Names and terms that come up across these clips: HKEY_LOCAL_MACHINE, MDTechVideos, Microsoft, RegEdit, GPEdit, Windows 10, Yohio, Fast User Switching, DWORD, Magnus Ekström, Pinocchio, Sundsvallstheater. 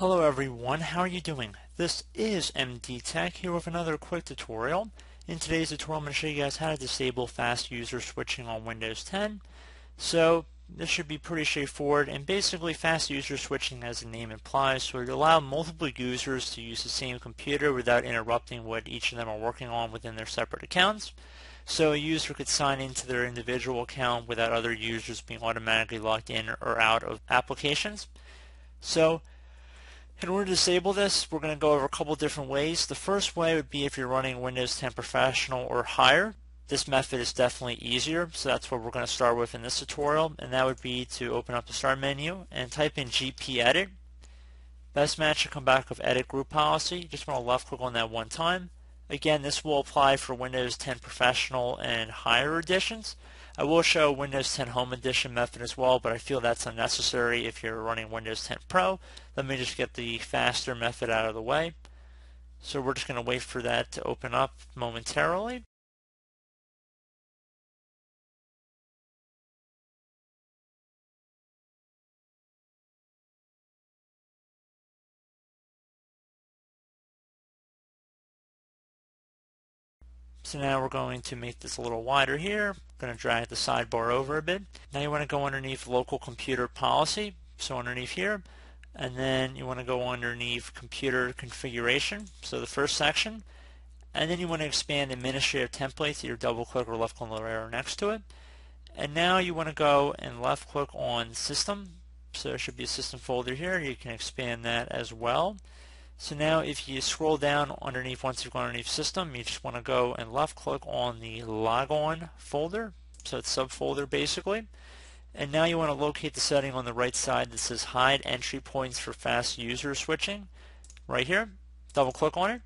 Hello everyone, how are you doing? This is MD Tech here with another quick tutorial. In today's tutorial I'm going to show you guys how to disable fast user switching on Windows 10. So this should be pretty straightforward, and basically fast user switching, as the name implies, so it allows multiple users to use the same computer without interrupting what each of them are working on within their separate accounts. So a user could sign into their individual account without other users being automatically locked in or out of applications. So in order to disable this, we're going to go over a couple different ways. The first way would be if you're running Windows 10 Professional or higher. This method is definitely easier, so that's what we're going to start with in this tutorial, and that would be to open up the Start menu and type in GPEdit. Best match should come back with Edit Group Policy. Just want to left click on that one time. Again, this will apply for Windows 10 Professional and higher editions. I will show Windows 10 Home Edition method as well, but I feel that's unnecessary if you're running Windows 10 Pro. Let me just get the faster method out of the way. So we're just going to wait for that to open up momentarily. So now we're going to make this a little wider here. I'm going to drag the sidebar over a bit. Now you want to go underneath Local Computer Policy, so underneath here, and then you want to go underneath Computer Configuration, so the first section, and then you want to expand Administrative Templates. So you double click or left click on the arrow next to it, and now you want to go and left click on System, so there should be a System folder here. You can expand that as well. So now if you scroll down underneath, once you've gone underneath System, you just want to go and left click on the Logon folder, so it's subfolder basically. And now you want to locate the setting on the right side that says Hide Entry Points for Fast User Switching, right here. Double click on it.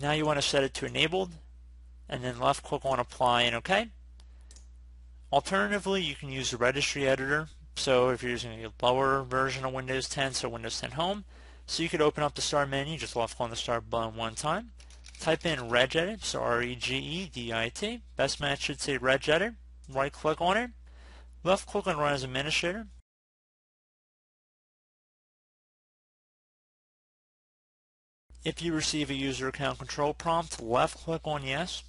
Now you want to set it to Enabled, and then left click on Apply and OK. Alternatively, you can use the registry editor, so if you're using a lower version of Windows 10, so Windows 10 Home, so you could open up the Start menu, just left click on the Start button one time, type in RegEdit, so R-E-G-E-D-I-T, best match should say RegEdit, right click on it, left click on Run as Administrator. If you receive a user account control prompt, left click on Yes.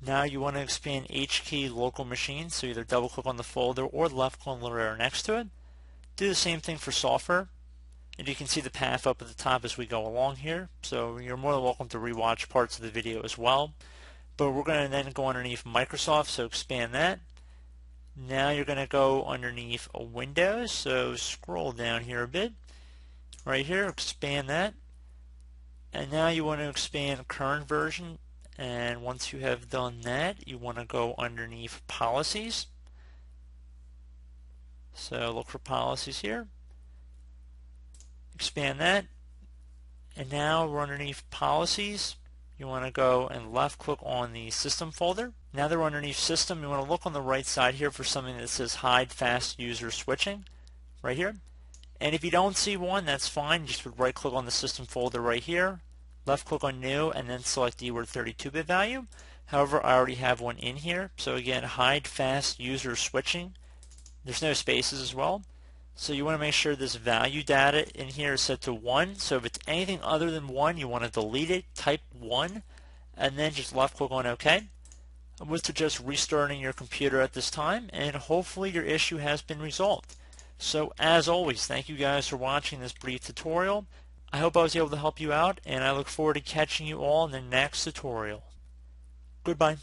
Now you want to expand HKEY local machine, so either double click on the folder or left click on the little arrow next to it. Do the same thing for software, and you can see the path up at the top as we go along here, so you're more than welcome to rewatch parts of the video as well. But we're going to then go underneath Microsoft, so expand that. Now you're going to go underneath Windows, so scroll down here a bit, right here, expand that. And now you want to expand current version, and once you have done that, you want to go underneath Policies. So look for Policies here. Expand that. And now we're underneath Policies. You want to go and left click on the System folder. Now that we're underneath System, you want to look on the right side here for something that says Hide Fast User Switching, right here. And if you don't see one, that's fine. You just would right click on the System folder right here, left click on New, and then select DWORD 32-bit value. However, I already have one in here. So again, Hide Fast User Switching. There's no spaces as well. So you want to make sure this value data in here is set to 1. So if it's anything other than 1, you want to delete it, type 1, and then just left click on OK. I would suggest restarting your computer at this time, and hopefully your issue has been resolved. So as always, thank you guys for watching this brief tutorial. I hope I was able to help you out, and I look forward to catching you all in the next tutorial. Goodbye.